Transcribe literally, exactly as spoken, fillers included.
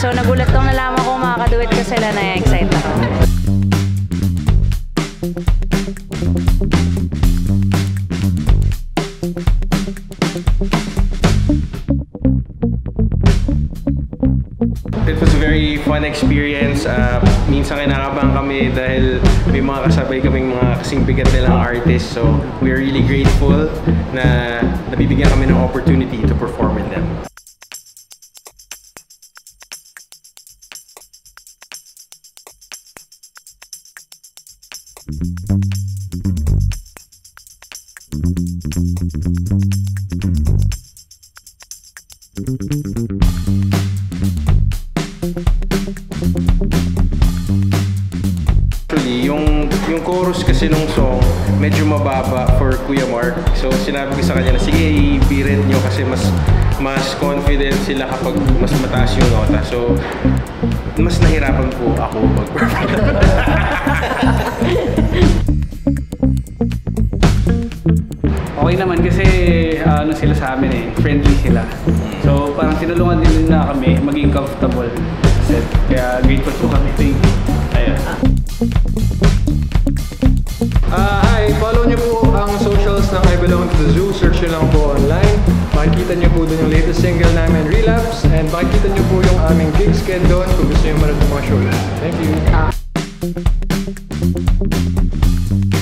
So nagulat kong nalaman ko makakaduet ko sila, na-excite ako. It was a very fun experience. Uh, minsan kinakabahan kami dahil may mga kasabay kaming mga kasing bigat nilang artists. So we're really grateful na nabibigyan kami ng opportunity to perform with them. Yung chorus kasi nung song, medyo mababa for Kuya Mark. So sinabi ko sa kanya na sige, i-birit nyo kasi mas mas confident sila kapag mas mataas yung nota. So mas nahirapan po ako mag-perform. Okay naman kasi ano sila sa amin eh, friendly sila. So parang tinulungan din na kami maging comfortable. Kaya grateful po kami. Thank you. Ayun. Uh, hi! Follow niyo po ang socials ng I Belong To The Zoo. Search niyo lang po online. Makikita niyo po doon yung latest single namin, Relapse. And makikita niyo po yung aming gigs kaya doon kung gusto niyo marating mga shows. Thank you!